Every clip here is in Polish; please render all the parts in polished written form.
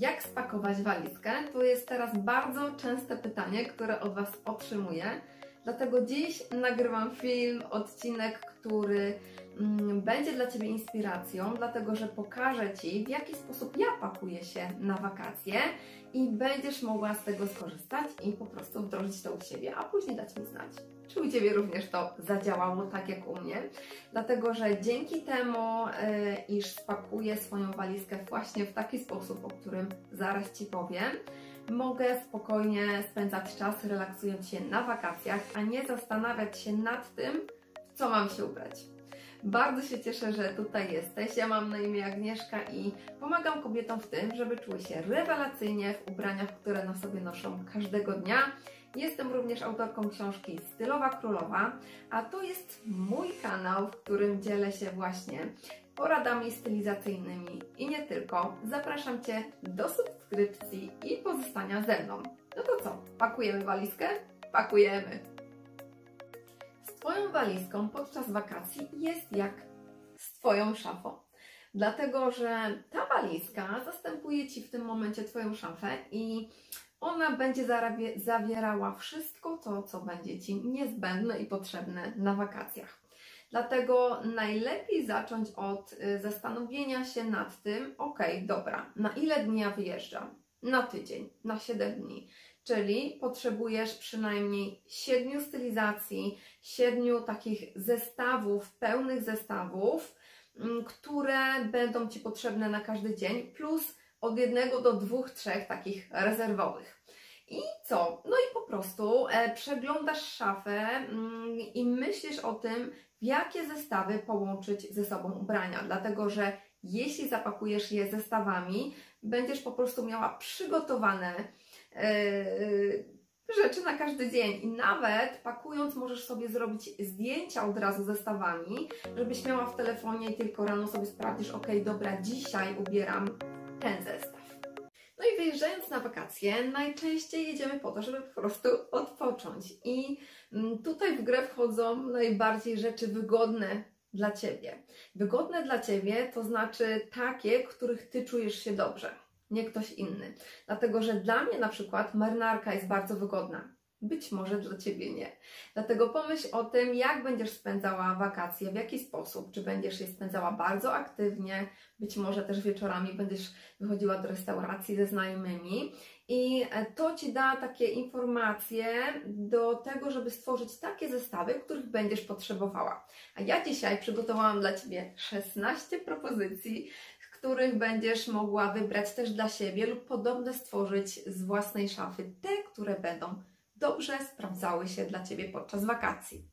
Jak spakować walizkę? To jest teraz bardzo częste pytanie, które od Was otrzymuję. Dlatego dziś nagrywam film, odcinek, który będzie dla Ciebie inspiracją, dlatego że pokażę Ci, w jaki sposób ja pakuję się na wakacje i będziesz mogła z tego skorzystać i po prostu wdrożyć to u siebie, a później dać mi znać, czy u Ciebie również to zadziałało tak jak u mnie. Dlatego że dzięki temu, iż spakuję swoją walizkę właśnie w taki sposób, o którym zaraz Ci powiem, mogę spokojnie spędzać czas relaksując się na wakacjach, a nie zastanawiać się nad tym, w co mam się ubrać. Bardzo się cieszę, że tutaj jesteś. Ja mam na imię Agnieszka i pomagam kobietom w tym, żeby czuły się rewelacyjnie w ubraniach, które na sobie noszą każdego dnia. Jestem również autorką książki Stylowa Królowa, a to jest mój kanał, w którym dzielę się właśnie poradami stylizacyjnymi i nie tylko. Zapraszam Cię do subskrypcji i pozostania ze mną. No to co? Pakujemy walizkę? Pakujemy! Z Twoją walizką podczas wakacji jest jak z Twoją szafą. Dlatego że ta walizka zastępuje Ci w tym momencie Twoją szafę i ona będzie zawierała wszystko to, co będzie Ci niezbędne i potrzebne na wakacjach. Dlatego najlepiej zacząć od zastanowienia się nad tym, ok, dobra, na ile dni ja wyjeżdżam? Na tydzień, na 7 dni. Czyli potrzebujesz przynajmniej 7 stylizacji, 7 takich zestawów, pełnych zestawów, które będą Ci potrzebne na każdy dzień, plus od 1 do 2, 3 takich rezerwowych. I co? No i po prostu przeglądasz szafę i myślisz o tym, jakie zestawy połączyć ze sobą ubrania, dlatego że jeśli zapakujesz je zestawami, będziesz po prostu miała przygotowane rzeczy na każdy dzień i nawet pakując możesz sobie zrobić zdjęcia od razu zestawami, żebyś miała w telefonie i tylko rano sobie sprawdzisz, ok, dobra, dzisiaj ubieram ten zestaw. No i wyjeżdżając na wakacje, najczęściej jedziemy po to, żeby po prostu odpocząć. I tutaj w grę wchodzą najbardziej rzeczy wygodne dla Ciebie. Wygodne dla Ciebie to znaczy takie, których Ty czujesz się dobrze, nie ktoś inny. Dlatego że dla mnie na przykład marynarka jest bardzo wygodna. Być może dla Ciebie nie. Dlatego pomyśl o tym, jak będziesz spędzała wakacje, w jaki sposób, czy będziesz je spędzała bardzo aktywnie, być może też wieczorami będziesz wychodziła do restauracji ze znajomymi i to Ci da takie informacje do tego, żeby stworzyć takie zestawy, których będziesz potrzebowała. A ja dzisiaj przygotowałam dla Ciebie 16 propozycji, których będziesz mogła wybrać też dla siebie lub podobne stworzyć z własnej szafy, te, które będą dobrze sprawdzały się dla Ciebie podczas wakacji.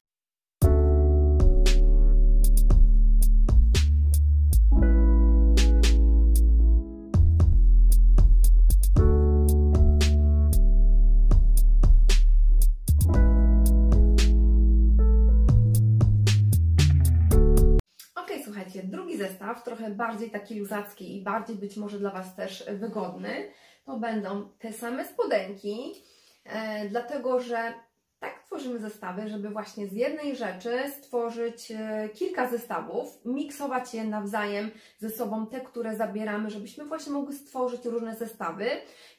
Ok, słuchajcie, drugi zestaw, trochę bardziej taki luzacki i bardziej być może dla Was też wygodny, to będą te same spodenki, dlatego że tak tworzymy zestawy, żeby właśnie z jednej rzeczy stworzyć kilka zestawów, miksować je nawzajem ze sobą, te, które zabieramy, żebyśmy właśnie mogli stworzyć różne zestawy.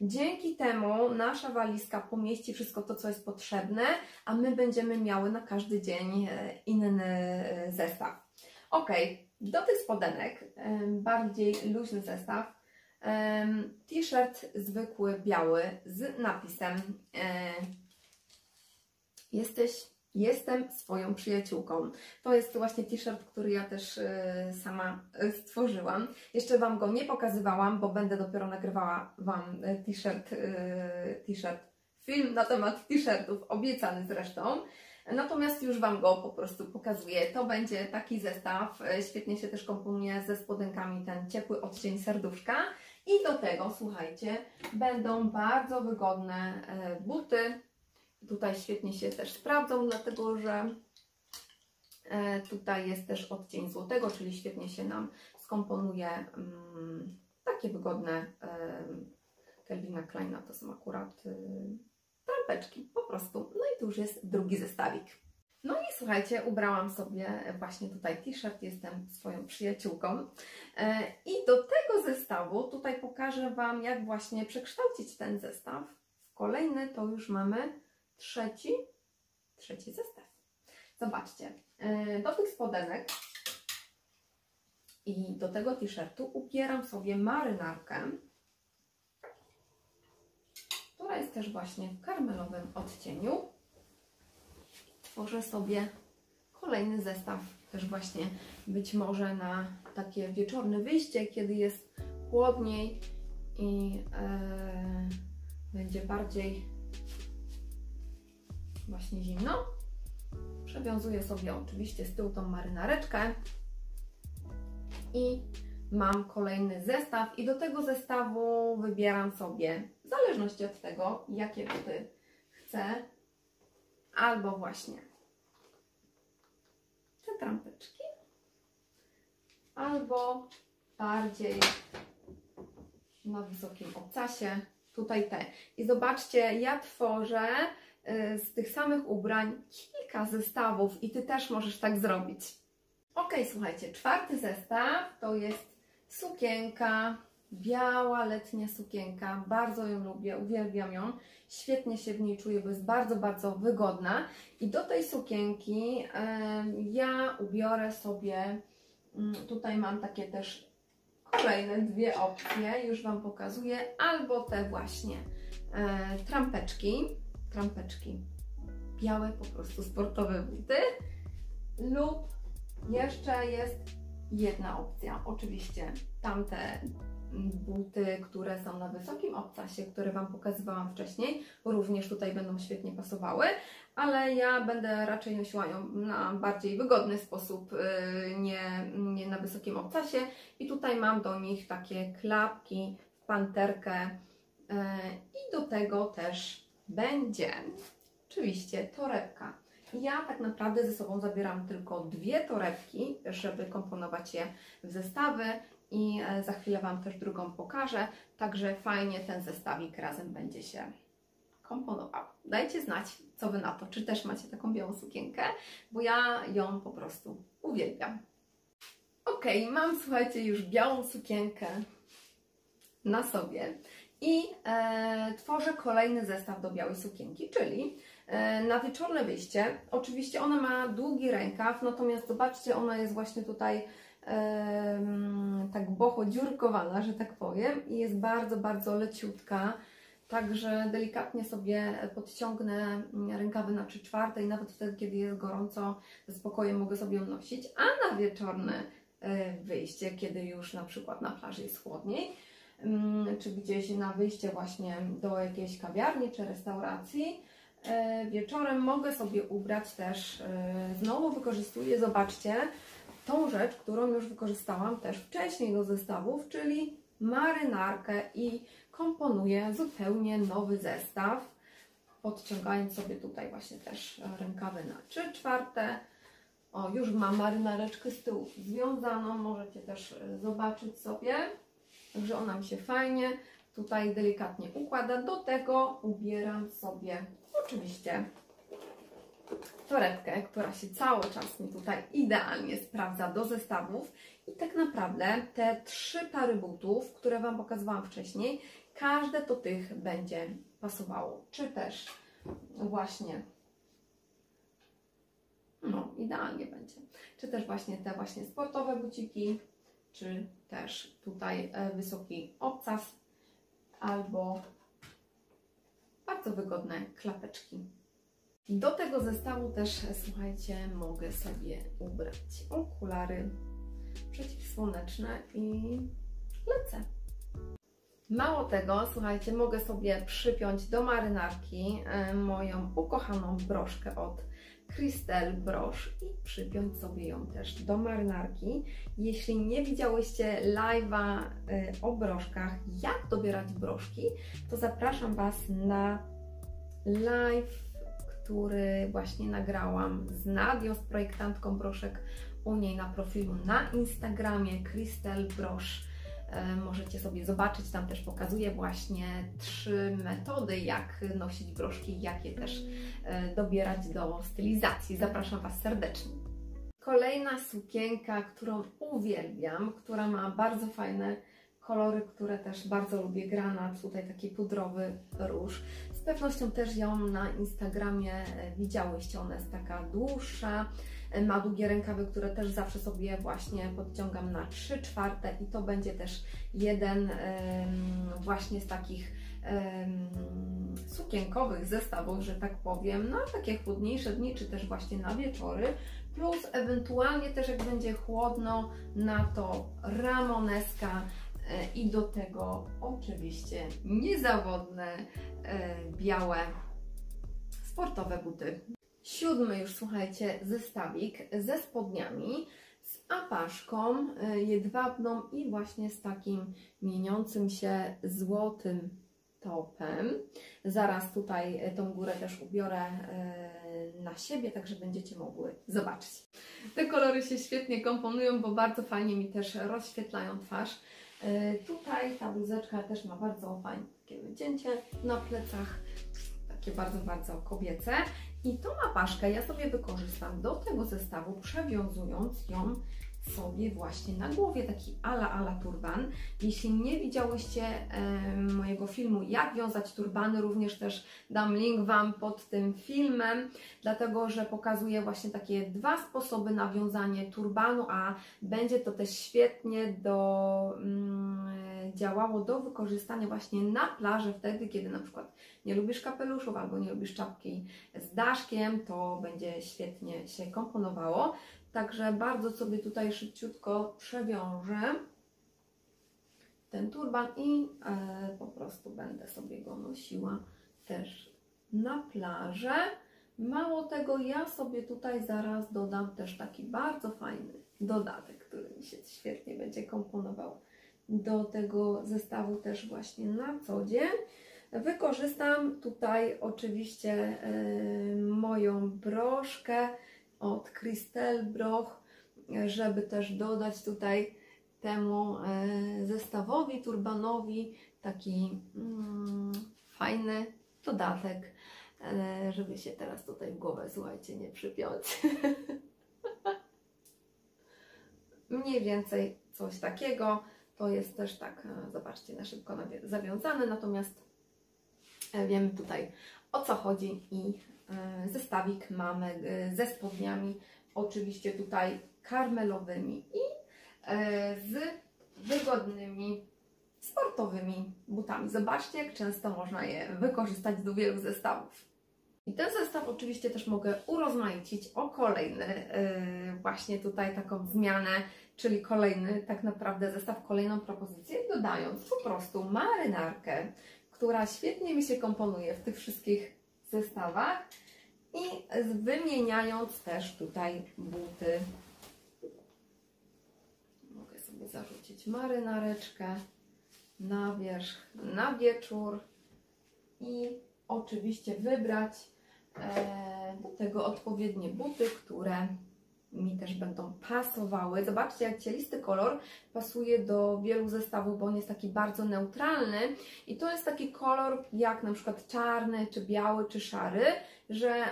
Dzięki temu nasza walizka pomieści wszystko to, co jest potrzebne, a my będziemy miały na każdy dzień inny zestaw. Ok, do tych spodenek, bardziej luźny zestaw, t-shirt zwykły, biały, z napisem Jestem swoją przyjaciółką. To jest właśnie t-shirt, który ja też sama stworzyłam. Jeszcze Wam go nie pokazywałam, bo będę dopiero nagrywała Wam film na temat t-shirtów, obiecany zresztą. Natomiast już Wam go po prostu pokazuję. To będzie taki zestaw, świetnie się też komponuje ze spodenkami ten ciepły odcień serduszka. I do tego, słuchajcie, będą bardzo wygodne buty. Tutaj świetnie się też sprawdzą, dlatego że tutaj jest też odcień złotego, czyli świetnie się nam skomponuje takie wygodne Calvina Kleina, to są akurat trampeczki po prostu. No i tu już jest drugi zestawik. No i słuchajcie, ubrałam sobie właśnie tutaj t-shirt, jestem swoją przyjaciółką. I do tego zestawu tutaj pokażę Wam, jak właśnie przekształcić ten zestaw. Kolejny to już mamy trzeci zestaw. Zobaczcie, do tych spodenek i do tego t-shirtu upieram sobie marynarkę, która jest też właśnie w karmelowym odcieniu. Tworzę sobie kolejny zestaw, też właśnie być może na takie wieczorne wyjście, kiedy jest chłodniej i będzie bardziej właśnie zimno. Przewiązuję sobie oczywiście z tyłu tą marynareczkę i mam kolejny zestaw i do tego zestawu wybieram sobie, w zależności od tego, jakie buty chcę, albo właśnie te trampeczki, albo bardziej na wysokim obcasie tutaj te. I zobaczcie, ja tworzę z tych samych ubrań kilka zestawów i Ty też możesz tak zrobić. Ok, słuchajcie, czwarty zestaw to jest sukienka, biała letnia sukienka. Bardzo ją lubię, uwielbiam ją. Świetnie się w niej czuję, bo jest bardzo, bardzo wygodna. I do tej sukienki ja ubiorę sobie, tutaj mam takie też kolejne dwie opcje, już Wam pokazuję, albo te właśnie trampeczki, białe po prostu sportowe buty, lub jeszcze jest jedna opcja, oczywiście tamte buty, które są na wysokim obcasie, które Wam pokazywałam wcześniej, również tutaj będą świetnie pasowały, ale ja będę raczej nosiła ją na bardziej wygodny sposób, nie na wysokim obcasie. I tutaj mam do nich takie klapki, panterkę i do tego też będzie oczywiście torebka. Ja tak naprawdę ze sobą zabieram tylko dwie torebki, żeby komponować je w zestawy. I za chwilę Wam też drugą pokażę, także fajnie ten zestawik razem będzie się komponował. Dajcie znać, co Wy na to, czy też macie taką białą sukienkę, bo ja ją po prostu uwielbiam. Ok, mam, słuchajcie, już białą sukienkę na sobie i tworzę kolejny zestaw do białej sukienki, czyli na wieczorne wyjście. Oczywiście ona ma długi rękaw, natomiast zobaczcie, ona jest właśnie tutaj tak boho dziurkowana, że tak powiem, i jest bardzo, bardzo leciutka, także delikatnie sobie podciągnę rękawy na 3/4 i nawet wtedy, kiedy jest gorąco, ze spokojem mogę sobie ją nosić, a na wieczorne wyjście, kiedy już na przykład na plaży jest chłodniej, czy gdzieś na wyjście właśnie do jakiejś kawiarni czy restauracji, wieczorem mogę sobie ubrać też, znowu wykorzystuję, zobaczcie, tą rzecz, którą już wykorzystałam też wcześniej do zestawów, czyli marynarkę, i komponuję zupełnie nowy zestaw, podciągając sobie tutaj właśnie też rękawy na 3/4. O, już mam marynareczkę z tyłu związaną, możecie też zobaczyć sobie, także ona mi się fajnie tutaj delikatnie układa. Do tego ubieram sobie oczywiście torebkę, która się cały czas mi tutaj idealnie sprawdza do zestawów. I tak naprawdę te trzy pary butów, które Wam pokazywałam wcześniej, każde do tych będzie pasowało, czy też właśnie, no idealnie będzie, czy też właśnie te właśnie sportowe buciki, czy też tutaj wysoki obcas, albo bardzo wygodne klapeczki. Do tego zestawu też, słuchajcie, mogę sobie ubrać okulary przeciwsłoneczne i lecę. Mało tego, słuchajcie, mogę sobie przypiąć do marynarki moją ukochaną broszkę od Crystal Brosz i przypiąć sobie ją też do marynarki. Jeśli nie widziałyście live'a o broszkach, jak dobierać broszki, to zapraszam Was na live, który właśnie nagrałam z Nadią, z projektantką broszek, u niej na profilu na Instagramie Crystal Brosz. Możecie sobie zobaczyć, tam też pokazuję właśnie 3 metody, jak nosić broszki, jak je też dobierać do stylizacji. Zapraszam Was serdecznie. Kolejna sukienka, którą uwielbiam, która ma bardzo fajne kolory, które też bardzo lubię, granat, tutaj taki pudrowy róż. Z pewnością też ją na Instagramie widziałyście, ona jest taka dłuższa, ma długie rękawy, które też zawsze sobie właśnie podciągam na 3/4 i to będzie też jeden właśnie z takich sukienkowych zestawów, że tak powiem, na takie chłodniejsze dni, czy też właśnie na wieczory, plus ewentualnie też jak będzie chłodno, na to ramoneska i do tego oczywiście niezawodne białe sportowe buty. 7. już, słuchajcie, zestawik ze spodniami, z apaszką jedwabną i właśnie z takim mieniącym się złotym topem. Zaraz tutaj tą górę też ubiorę na siebie, także będziecie mogły zobaczyć. Te kolory się świetnie komponują, bo bardzo fajnie mi też rozświetlają twarz. Tutaj ta bluzeczka też ma bardzo fajne takie wycięcie na plecach, takie bardzo, bardzo kobiece. I tą apaszkę ja sobie wykorzystam do tego zestawu, przewiązując ją sobie właśnie na głowie, taki ala turban. Jeśli nie widziałyście mojego filmu, jak wiązać turbany, również też dam link Wam pod tym filmem, dlatego że pokazuję właśnie takie 2 sposoby na wiązanie turbanu, a będzie to też świetnie działało do wykorzystania właśnie na plaży, wtedy kiedy na przykład nie lubisz kapeluszów albo nie lubisz czapki z daszkiem, to będzie świetnie się komponowało. Także bardzo sobie tutaj szybciutko przewiążę ten turban i po prostu będę sobie go nosiła też na plażę. Mało tego, ja sobie tutaj zaraz dodam też taki bardzo fajny dodatek, który mi się świetnie będzie komponował do tego zestawu też właśnie na co dzień. Wykorzystam tutaj oczywiście moją broszkę od Crystal Brosz, żeby też dodać tutaj temu zestawowi, turbanowi taki fajny dodatek, żeby się teraz tutaj w głowę, słuchajcie, nie przypiąć. Mniej więcej coś takiego. To jest też tak, zobaczcie, na szybko zawiązane, natomiast wiemy tutaj, o co chodzi. I zestawik mamy ze spodniami, oczywiście tutaj karmelowymi i z wygodnymi sportowymi butami. Zobaczcie, jak często można je wykorzystać do wielu zestawów. I ten zestaw oczywiście też mogę urozmaicić o kolejny, właśnie tutaj taką zmianę, czyli kolejny tak naprawdę zestaw, kolejną propozycję, dodając po prostu marynarkę, która świetnie mi się komponuje w tych wszystkich zestawach, i wymieniając też tutaj buty. Mogę sobie zarzucić marynareczkę na wierzch, na wieczór i oczywiście wybrać do tego odpowiednie buty, które mi też będą pasowały. Zobaczcie, jak cielisty kolor pasuje do wielu zestawów, bo on jest taki bardzo neutralny i to jest taki kolor jak na przykład czarny, czy biały, czy szary, że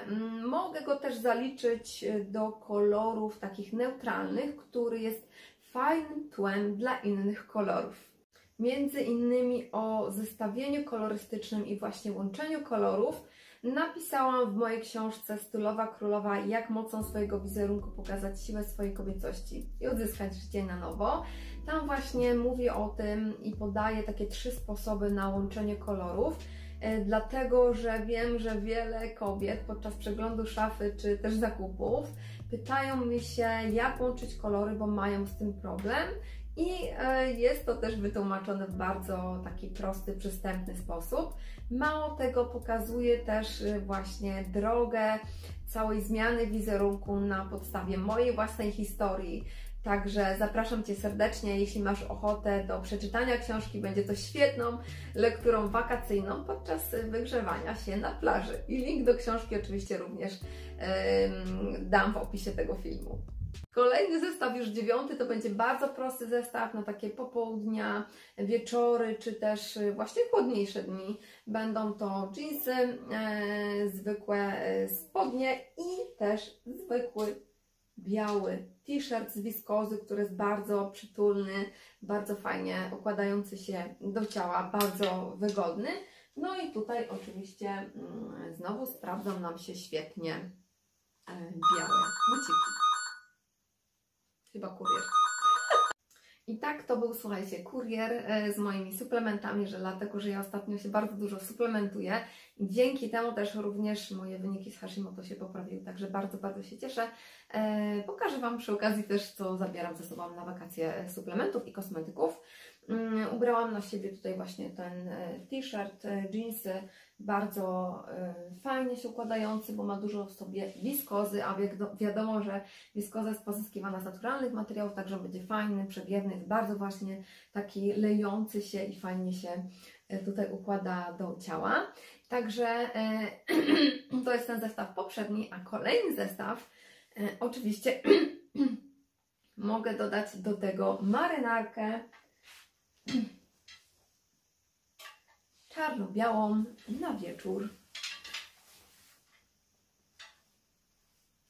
mogę go też zaliczyć do kolorów takich neutralnych, który jest fajnym tłem dla innych kolorów. Między innymi o zestawieniu kolorystycznym i właśnie łączeniu kolorów napisałam w mojej książce Stylowa Królowa, jak mocą swojego wizerunku pokazać siłę swojej kobiecości i odzyskać życie na nowo. Tam właśnie mówię o tym i podaję takie 3 sposoby na łączenie kolorów, dlatego że wiem, że wiele kobiet podczas przeglądu szafy czy też zakupów pytają mi się, jak łączyć kolory, bo mają z tym problem. I jest to też wytłumaczone w bardzo taki prosty, przystępny sposób. Mało tego, pokazuje też właśnie drogę całej zmiany wizerunku na podstawie mojej własnej historii. Także zapraszam Cię serdecznie, jeśli masz ochotę do przeczytania książki, będzie to świetną lekturą wakacyjną podczas wygrzewania się na plaży. I link do książki oczywiście również dam w opisie tego filmu. Kolejny zestaw, już 9, to będzie bardzo prosty zestaw na takie popołudnia, wieczory, czy też właśnie chłodniejsze dni. Będą to dżinsy, zwykłe spodnie i też zwykły biały t-shirt z wiskozy, który jest bardzo przytulny, bardzo fajnie układający się do ciała, bardzo wygodny. No i tutaj oczywiście znowu sprawdzą nam się świetnie białe buciki. Chyba kurier. I tak to był, słuchajcie, kurier z moimi suplementami, że dlatego, że ja ostatnio się bardzo dużo suplementuję. Dzięki temu też również moje wyniki z Hashimoto się poprawiły, także bardzo, bardzo się cieszę. Pokażę Wam przy okazji też, co zabieram ze sobą na wakacje suplementów i kosmetyków. Ubrałam na siebie tutaj właśnie ten t-shirt, dżinsy, bardzo fajnie się układający, bo ma dużo w sobie wiskozy, a wiadomo, że wiskoza jest pozyskiwana z naturalnych materiałów, także będzie fajny, przewiewny, jest bardzo właśnie taki lejący się i fajnie się tutaj układa do ciała. Także to jest ten zestaw poprzedni, a kolejny zestaw oczywiście mogę dodać do tego marynarkę czarno-białą na wieczór.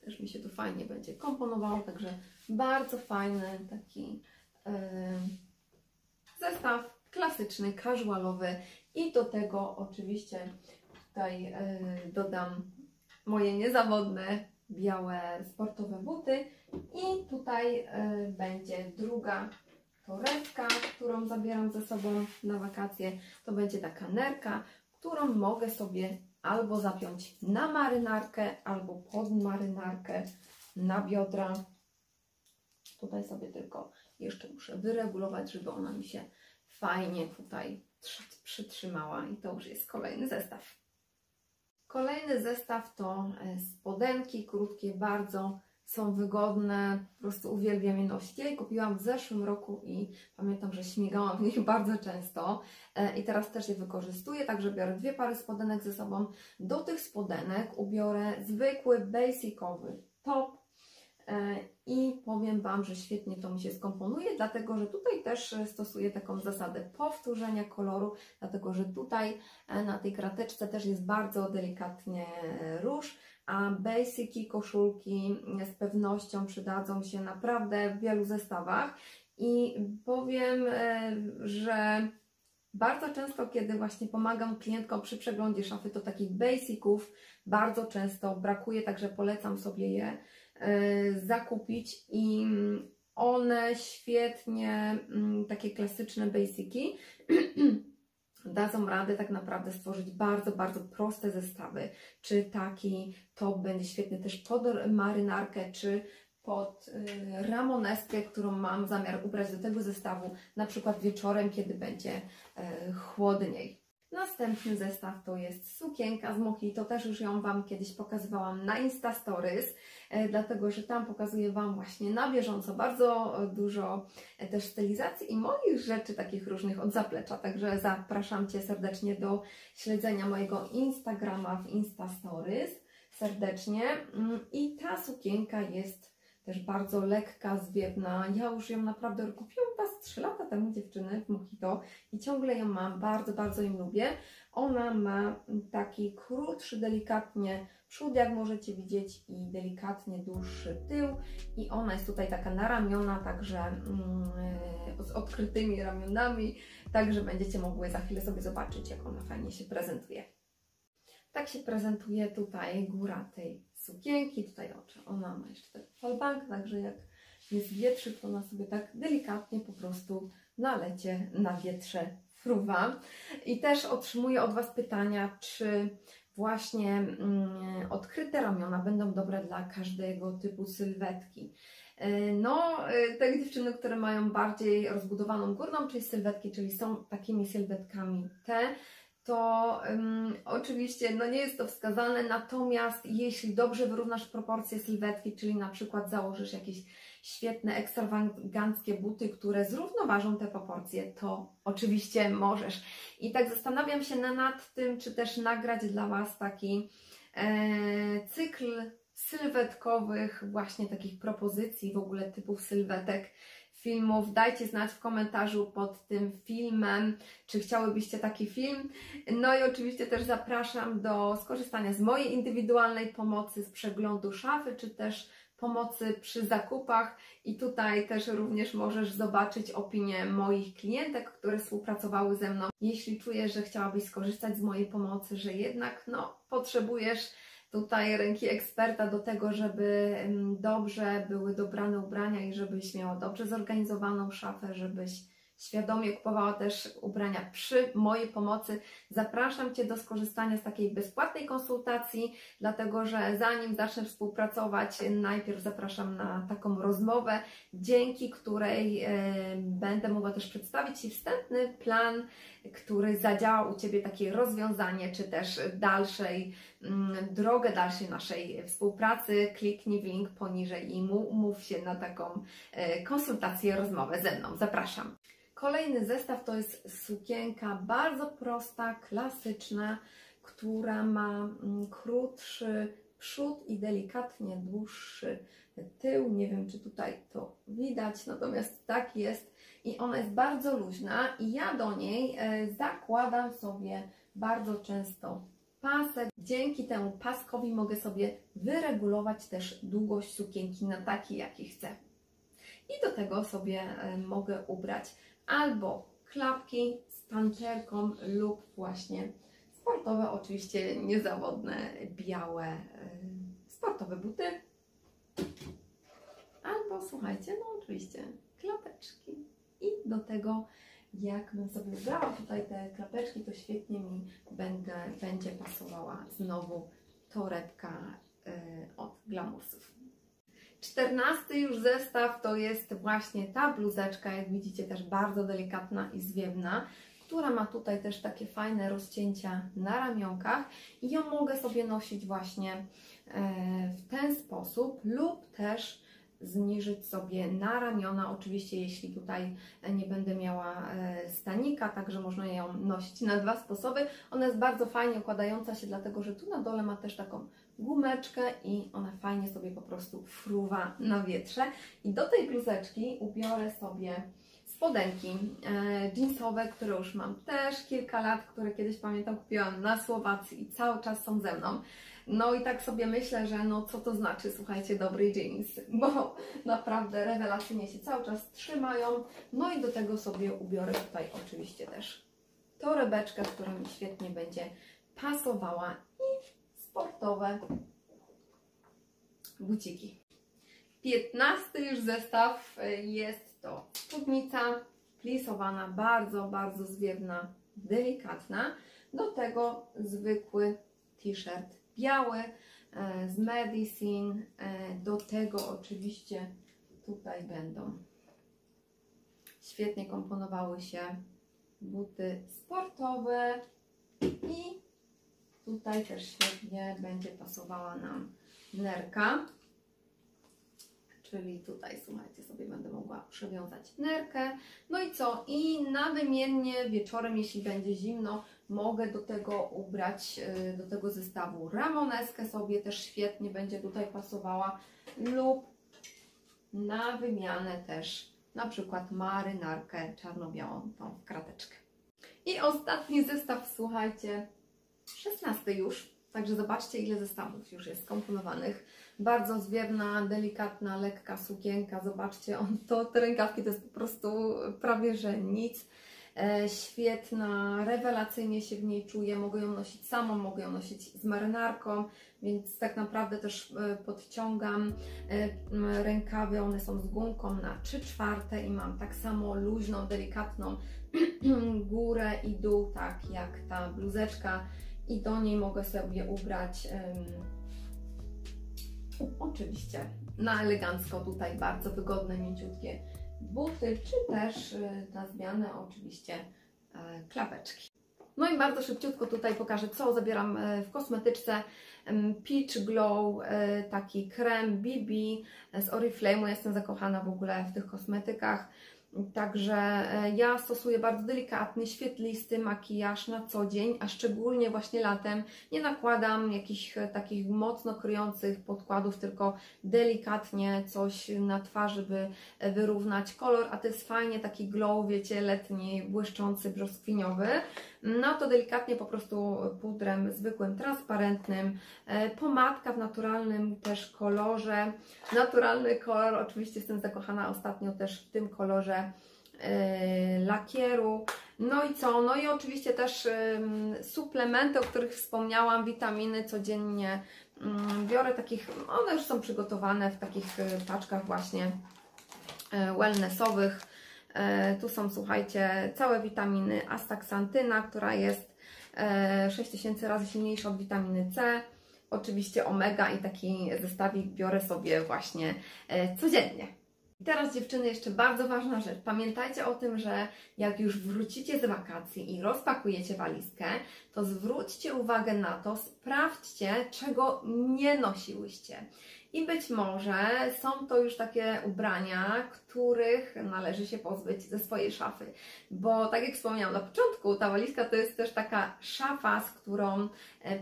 Też mi się to fajnie będzie komponowało, także bardzo fajny taki zestaw klasyczny, casualowy i do tego oczywiście tutaj dodam moje niezawodne białe sportowe buty i tutaj będzie druga torebka, którą zabieram ze sobą na wakacje, to będzie taka nerka, którą mogę sobie albo zapiąć na marynarkę, albo pod marynarkę, na biodra. Tutaj sobie tylko jeszcze muszę wyregulować, żeby ona mi się fajnie tutaj przytrzymała i to już jest kolejny zestaw. Kolejny zestaw to spodenki krótkie, bardzo są wygodne, po prostu uwielbiam je nosić. Ja je kupiłam w zeszłym roku i pamiętam, że śmigałam w nich bardzo często i teraz też je wykorzystuję, także biorę dwie pary spodenek ze sobą. Do tych spodenek ubiorę zwykły, basicowy top i powiem Wam, że świetnie to mi się skomponuje, dlatego, że tutaj też stosuję taką zasadę powtórzenia koloru, dlatego, że tutaj na tej krateczce też jest bardzo delikatnie róż, a basiki, koszulki z pewnością przydadzą się naprawdę w wielu zestawach i powiem, że bardzo często, kiedy właśnie pomagam klientkom przy przeglądzie szafy, to takich basików bardzo często brakuje, także polecam sobie je zakupić i one świetnie, takie klasyczne basiki, dadzą radę tak naprawdę stworzyć bardzo, bardzo proste zestawy. Czy taki top będzie świetny też pod marynarkę, czy pod ramoneskę, którą mam zamiar ubrać do tego zestawu, na przykład wieczorem, kiedy będzie chłodniej. Następny zestaw to jest sukienka z Mohito, też już ją Wam kiedyś pokazywałam na Insta Stories, dlatego, że tam pokazuję Wam właśnie na bieżąco bardzo dużo też stylizacji i moich rzeczy takich różnych od zaplecza, także zapraszam Cię serdecznie do śledzenia mojego Instagrama w Insta Stories, serdecznie. I ta sukienka jest też bardzo lekka, zwiewna. Ja już ją naprawdę kupiłam chyba 3 lata temu, dziewczyny, w Mohito i ciągle ją mam, bardzo, bardzo ją lubię. Ona ma taki krótszy, delikatnie przód, jak możecie widzieć, i delikatnie dłuższy tył i ona jest tutaj taka na ramiona, także z odkrytymi ramionami, także będziecie mogły za chwilę sobie zobaczyć, jak ona fajnie się prezentuje. Tak się prezentuje tutaj góra tej sukienki, tutaj ona ma jeszcze ten falbank, także jak jest wietrzyk, to ona sobie tak delikatnie po prostu na lecie, na wietrze fruwa. I też otrzymuję od Was pytania, czy właśnie odkryte ramiona będą dobre dla każdego typu sylwetki. No, te dziewczyny, które mają bardziej rozbudowaną górną część sylwetki, czyli są takimi sylwetkami te, to oczywiście no nie jest to wskazane, natomiast jeśli dobrze wyrównasz proporcje sylwetki, czyli na przykład założysz jakieś świetne, ekstrawaganckie buty, które zrównoważą te proporcje, to oczywiście możesz. I tak zastanawiam się nad tym, czy też nagrać dla Was taki cykl sylwetkowych właśnie takich propozycji, w ogóle typów sylwetek, filmów. Dajcie znać w komentarzu pod tym filmem, czy chciałybyście taki film. No i oczywiście też zapraszam do skorzystania z mojej indywidualnej pomocy, z przeglądu szafy, czy też pomocy przy zakupach. I tutaj też również możesz zobaczyć opinie moich klientek, które współpracowały ze mną. Jeśli czujesz, że chciałabyś skorzystać z mojej pomocy, że jednak potrzebujesz tutaj ręki eksperta do tego, żeby dobrze były dobrane ubrania i żebyś miała dobrze zorganizowaną szafę, żebyś świadomie kupowała też ubrania przy mojej pomocy, zapraszam Cię do skorzystania z takiej bezpłatnej konsultacji, dlatego że zanim zacznę współpracować, najpierw zapraszam na taką rozmowę, dzięki której będę mogła też przedstawić Ci wstępny plan, który zadziała u Ciebie takie rozwiązanie, czy też drogę dalszej naszej współpracy. Kliknij w link poniżej i umów się na taką konsultację, rozmowę ze mną. Zapraszam. Kolejny zestaw to jest sukienka bardzo prosta, klasyczna, która ma krótszy przód i delikatnie dłuższy tył. Nie wiem, czy tutaj to widać, natomiast tak jest i ona jest bardzo luźna i ja do niej zakładam sobie bardzo często pasek. Dzięki temu paskowi mogę sobie wyregulować też długość sukienki na taki, jaki chcę. I do tego sobie mogę ubrać albo klapki z panterką lub właśnie sportowe, oczywiście niezawodne, białe sportowe buty. Albo słuchajcie, oczywiście klapeczki. I do tego, jakbym sobie ubrała tutaj te klapeczki, to świetnie mi będzie pasowała znowu torebka od Glamoursów. 14. już zestaw to jest właśnie ta bluzeczka, jak widzicie też bardzo delikatna i zwiewna, która ma tutaj też takie fajne rozcięcia na ramionkach i ją mogę sobie nosić właśnie w ten sposób lub też zniżyć sobie na ramiona, oczywiście jeśli tutaj nie będę miała stanika, także można ją nosić na dwa sposoby. Ona jest bardzo fajnie układająca się, dlatego że tu na dole ma też taką gumeczkę i ona fajnie sobie po prostu fruwa na wietrze. I do tej bluzeczki ubiorę sobie spodenki jeansowe, które już mam też kilka lat, które kiedyś pamiętam kupiłam na Słowacji i cały czas są ze mną. No i tak sobie myślę, że co to znaczy, słuchajcie, dobry jeans, bo naprawdę rewelacyjnie się cały czas trzymają. No i do tego sobie ubiorę tutaj oczywiście też torebeczkę, która mi świetnie będzie pasowała i sportowe buciki. 15. już zestaw jest to spódnica plisowana, bardzo, bardzo zwiewna, delikatna. Do tego zwykły t-shirt biały z Medicine, do tego oczywiście tutaj będą świetnie komponowały się buty sportowe i tutaj też świetnie będzie pasowała nam nerka, czyli tutaj, słuchajcie, sobie będę mogła przywiązać nerkę. No i co? I na wymiennie wieczorem, jeśli będzie zimno, mogę do tego ubrać, do tego zestawu ramoneskę sobie też świetnie będzie tutaj pasowała lub na wymianę też na przykład marynarkę czarno-białą, tą w krateczkę. I ostatni zestaw, słuchajcie, 16 już, także zobaczcie, ile zestawów już jest skomponowanych. Bardzo zwiewna, delikatna, lekka sukienka, zobaczcie, te rękawki to jest po prostu prawie że nic. Świetna, rewelacyjnie się w niej czuję, mogę ją nosić samą, mogę ją nosić z marynarką, więc tak naprawdę też podciągam rękawy, one są z gumką na 3/4 i mam tak samo luźną, delikatną górę i dół, tak jak ta bluzeczka i do niej mogę sobie ubrać oczywiście na elegancko tutaj bardzo wygodne, mięciutkie buty, czy też na zmianę oczywiście klapeczki. No i bardzo szybciutko tutaj pokażę, co zabieram w kosmetyczce. Peach Glow, taki krem BB z Oriflame'u, jestem zakochana w ogóle w tych kosmetykach. Także ja stosuję bardzo delikatny, świetlisty makijaż na co dzień, a szczególnie właśnie latem nie nakładam jakichś takich mocno kryjących podkładów, tylko delikatnie coś na twarzy, by wyrównać kolor, a to jest fajnie taki glow, wiecie, letni, błyszczący, brzoskwiniowy. No to delikatnie po prostu pudrem zwykłym, transparentnym, pomadka w naturalnym też kolorze, naturalny kolor, oczywiście jestem zakochana ostatnio też w tym kolorze lakieru. No i co? No i oczywiście też suplementy, o których wspomniałam, witaminy codziennie biorę takich, one już są przygotowane w takich paczkach właśnie wellnessowych. Tu są, słuchajcie, całe witaminy, astaksantyna, która jest 6000 razy silniejsza od witaminy C, oczywiście omega i taki zestawik biorę sobie właśnie codziennie. I teraz, dziewczyny, jeszcze bardzo ważna rzecz. Pamiętajcie o tym, że jak już wrócicie z wakacji i rozpakujecie walizkę, to zwróćcie uwagę na to, sprawdźcie, czego nie nosiłyście. I być może są to już takie ubrania, których należy się pozbyć ze swojej szafy. Bo tak jak wspomniałam na początku, ta walizka to jest też taka szafa, z którą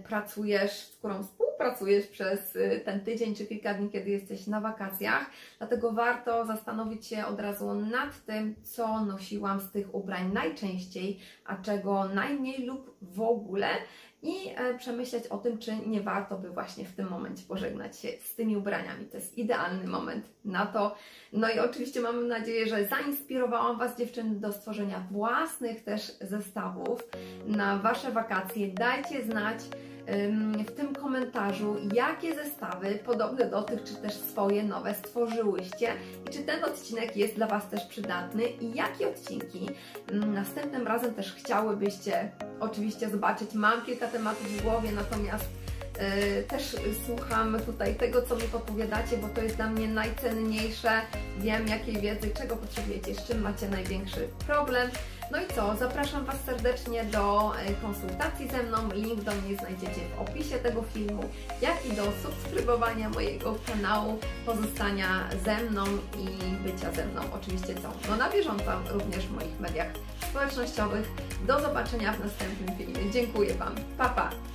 pracujesz, z którą współpracujesz przez ten tydzień czy kilka dni, kiedy jesteś na wakacjach. Dlatego warto zastanowić się od razu nad tym, co nosiłam z tych ubrań najczęściej, a czego najmniej lub w ogóle. I przemyśleć o tym, czy nie warto by właśnie w tym momencie pożegnać się z tymi ubraniami. To jest idealny moment na to. No i oczywiście mam nadzieję, że zainspirowałam Was, dziewczyny, do stworzenia własnych też zestawów na Wasze wakacje. Dajcie znać w tym komentarzu, jakie zestawy podobne do tych, czy też swoje nowe stworzyłyście i czy ten odcinek jest dla Was też przydatny i jakie odcinki następnym razem też chciałybyście oczywiście zobaczyć. Mam kilka tematów w głowie, natomiast też słucham tutaj tego, co mi podpowiadacie, bo to jest dla mnie najcenniejsze. Wiem, jakiej wiedzy, czego potrzebujecie, z czym macie największy problem. No i co? Zapraszam Was serdecznie do konsultacji ze mną. Link do mnie znajdziecie w opisie tego filmu, jak i do subskrybowania mojego kanału, pozostania ze mną i bycia ze mną. Oczywiście co? No na bieżąco również w moich mediach społecznościowych. Do zobaczenia w następnym filmie. Dziękuję Wam. Pa, pa!